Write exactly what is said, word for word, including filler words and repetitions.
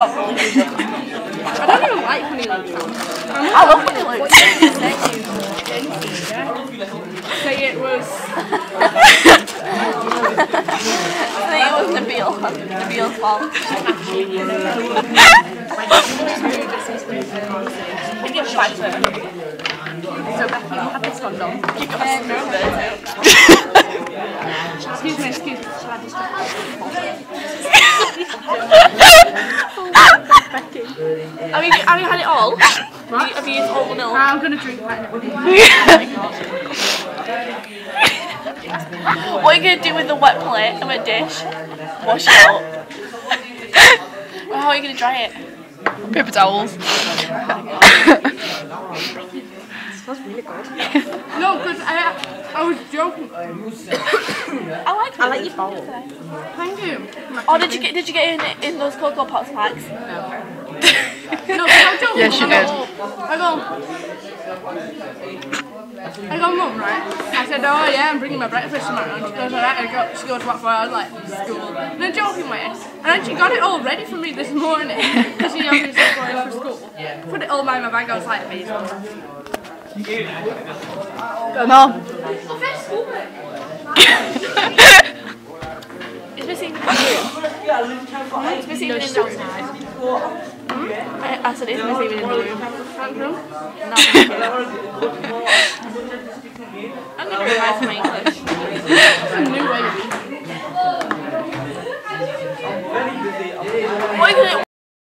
I don't even like Honeyload. I love Honeyload. So it was... I think it was Nabil. Nabil's fault. I think it was my turn. So Becky, you had this one done. You got a snow. Excuse me, excuse me. Shall I just drop it? Have you, have you had it all? Right. Have you used all the milk? I'm going to drink that. What are you going to do with the wet plate and a dish? Wash it up. Well, how are you going to dry it? Paper towels. It smells really good. No, because I, I was joking. I like it. I like your bowl. Thank you. Oh, did you get did you get in in those Cocoa Pot snacks? No. No, I'm joking. Yes, she I did. Go, I go, I go, Mum, right? I said, oh yeah, I'm bringing my breakfast tomorrow. And she goes, all right. I go, she goes, what for? I was like, school. And I'm joking with it. And she got it all ready for me this morning. Because she obviously was going for school. Put it all by my bag. I was like, please. Come on. It's missing. It's missing in the I, I said, it's not even in the room. Andrew? No, thank you. I'm going to revise my English. It's a new way.